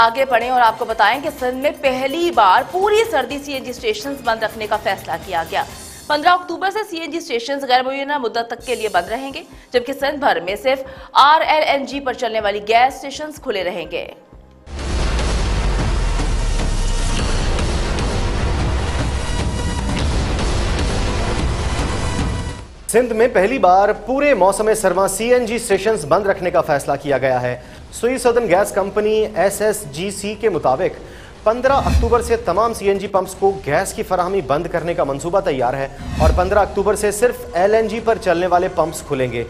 आगे बढ़ें और आपको बताएं कि सिंध में पहली बार पूरी सर्दी CNG स्टेशन बंद रखने का फैसला किया गया। 15 अक्टूबर से CNG स्टेशन गैर मुय्यना मुद्दत तक के लिए बंद रहेंगे, जबकि सिंध भर में सिर्फ RLNG पर चलने वाली गैस स्टेशन खुले रहेंगे। सिंध में पहली बार पूरे मौसम सर्मा CNG स्टेशन बंद रखने का फैसला किया गया है। Suez southern gas company SSGC के मुताबिक 15 अक्टूबर से तमाम CNG पंप्स को गैस की फराहमी बंद करने का मंसूबा तैयार है और 15 अक्टूबर से सिर्फ LNG पर चलने वाले पंप्स खुलेंगे।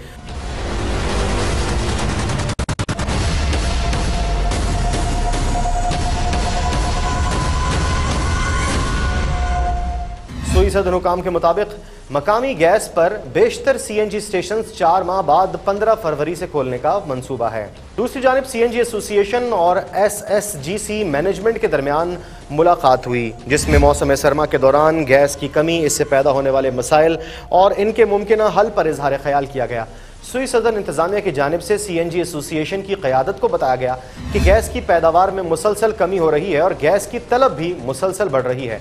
सुएज सदर्न हुकाम के मुताबिक मकामी गैस पर बेशतर CNG स्टेशन 4 माह बाद 15 फरवरी से खोलने का मंसूबा है। दूसरी जानब CNG एसोसिएशन और SSGC मैनेजमेंट के दरमियान मुलाकात हुई, जिसमें मौसम सरमा के दौरान गैस की कमी, इससे पैदा होने वाले मसाइल और इनके मुमकिन हल पर इजहार ख्याल किया गया। सुएज सदर्न इंतजामिया की जानब से CNG एसोसिएशन की क़यादत को बताया गया कि गैस की पैदावार में मुसलसल कमी हो रही है और गैस की तलब भी मुसलसल बढ़ रही है।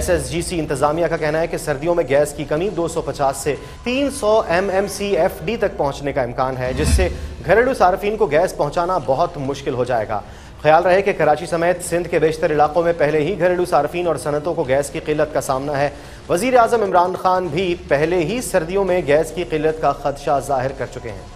SSGC इंतजामिया का कहना है कि सर्दियों में गैस की कमी 250 से 300 MMCFD तक पहुँचने का इम्कान है, जिससे घरेलू सार्फिन को गैस पहुँचाना बहुत मुश्किल हो जाएगा। ख्याल रहे कि कराची समेत सिंध के बेशतर इलाकों में पहले ही घरेलू सार्फिन और सनतों को गैस की किल्लत का सामना है। वज़ीर आज़म इमरान खान भी पहले ही सर्दियों में गैस की किल्लत का खदशा जाहिर कर चुके हैं।